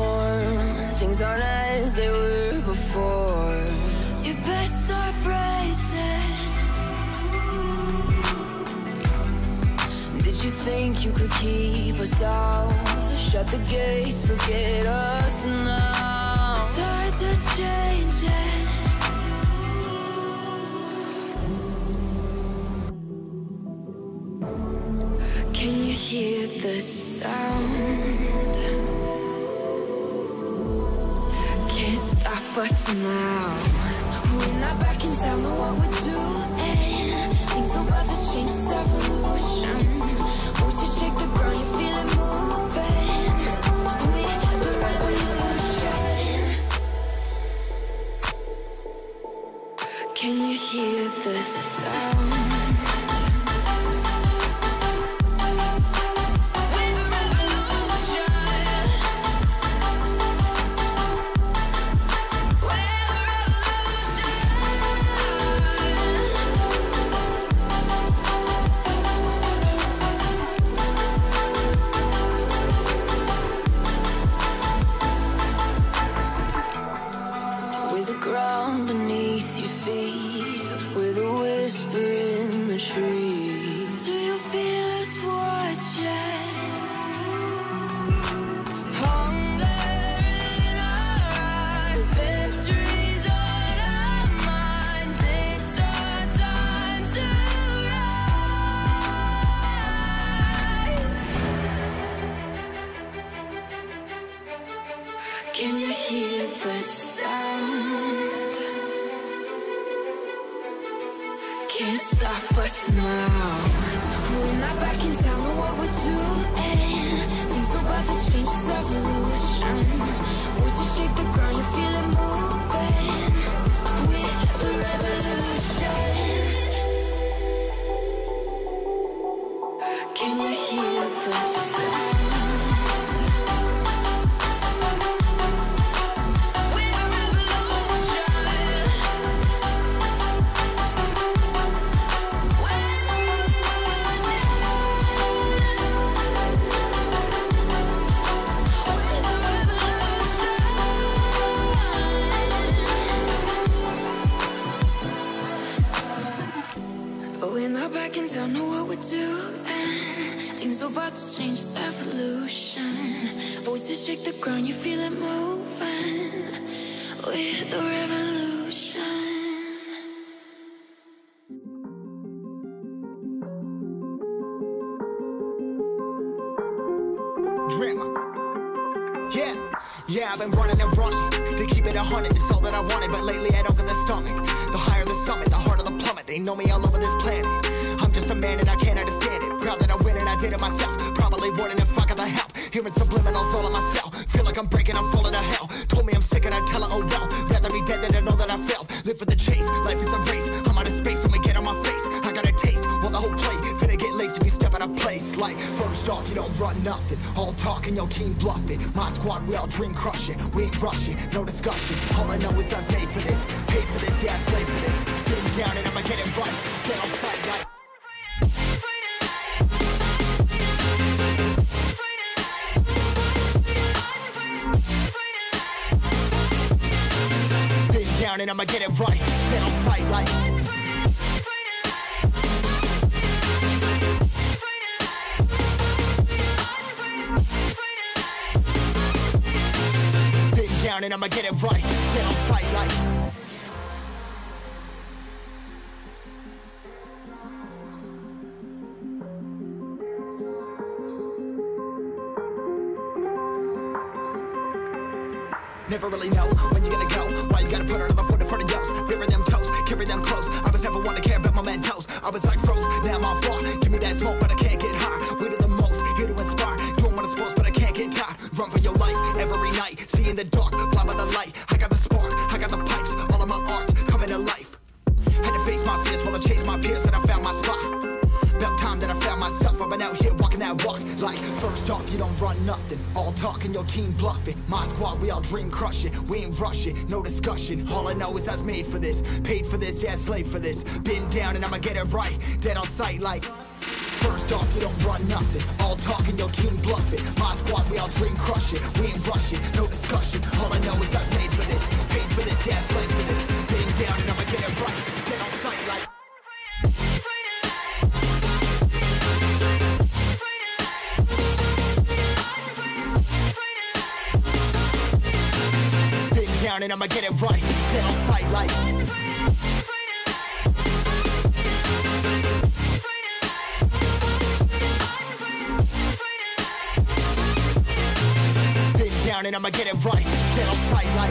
storm. Things aren't as they were before. You best start bracing. Did you think you could keep us out? Shut the gates, forget us now. Tides are changing. Can you hear the sound? Can't stop us now. We're not backing down on what we're doing. Things are about to change, it's evolution. Once you shake the ground, you feel it moving. We're the revolution. Can you hear the sound? Never really know when you're gonna go. Why you gotta put another foot in front of yours? Bury them toes, carry them close. I was never one to care about my Mentos. I was like froze, now I'm on floor. Give me that smoke, but I can't get high. We do the most, here to inspire. Doing what I'm supposed, but I can't get tired. Run for your life every night. See in the dark, blind by the light. I got the spark, I got the pipes. All of my arts coming to life. Had to face my fears while I chased my peers, and I found my spot. About time that I found myself. I've been out here walking that walk. Like, first off, you don't run nothing. All talking, your team bluffing. My squad, we all dream crushing. We ain't rushing, no discussion. All I know is I was made for this. Paid for this, yeah, slave for this. Been down and I'ma get it right. Dead on sight like. First off, you don't run nothing. All talking, your team bluffing. My squad, we all dream crushing. We ain't rushing, no discussion. discussion. All I know is I was made for this, paid for this, yeah, slain for this. Getting down and I'ma get it right, get on sight like getting down and I'ma get it right, get on sight like and I'ma get it right, get on sight like.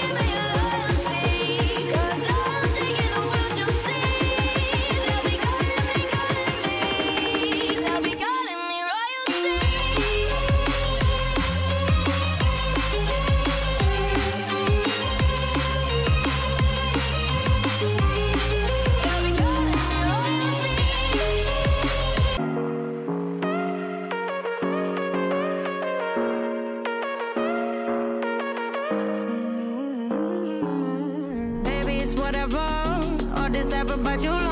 whatever, or this ever, but you long.